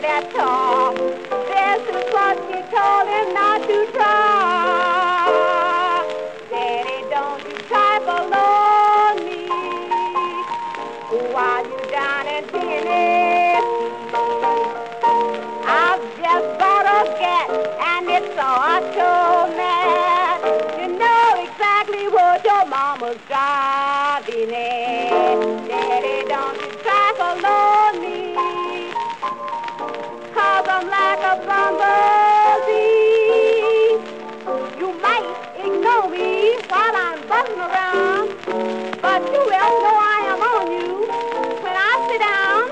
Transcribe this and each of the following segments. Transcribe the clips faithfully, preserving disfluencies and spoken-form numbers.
that tall. This is what you call him not to try. Daddy, don't you try below me while you down in Tennessee. I've just bought a cat and it's auto mad. You know exactly what your mama's driving at. Daddy, don't you try below me, 'cause I'm like a bumblebee. You might ignore me while I'm buzzing around, but you will know I am on you when I sit down.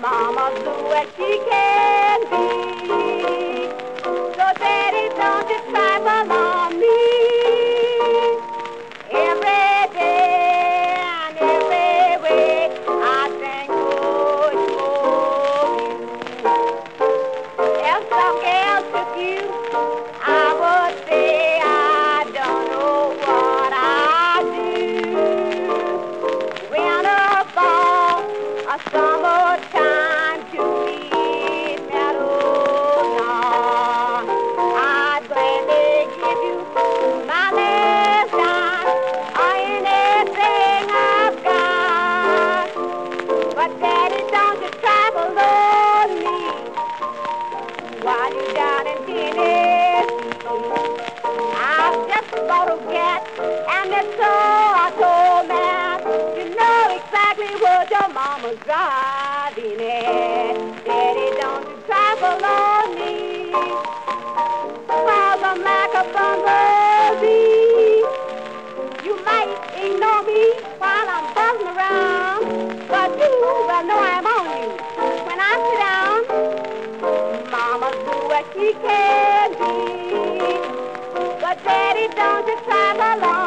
Mama do what she can be, so daddy, don't you try below me. Every day and every way I sing good for you. If some girl took you, I would say I don't know what I'd do. Winter, fall, or summertime to me, meadow dawn, I'd gladly give you my last dime or anything I've got. But daddy, don't you try below me while you're down in Tennessee. I've just bought a cat and it's so automatic. You know exactly what your mama's driving at. Daddy, don't you try below me, 'cause I'm like a bumblebee. You might ignore me while I'm buzzing around, but you will know I'm on you when I sit down. Mama do what she can be, but daddy, don't you try along.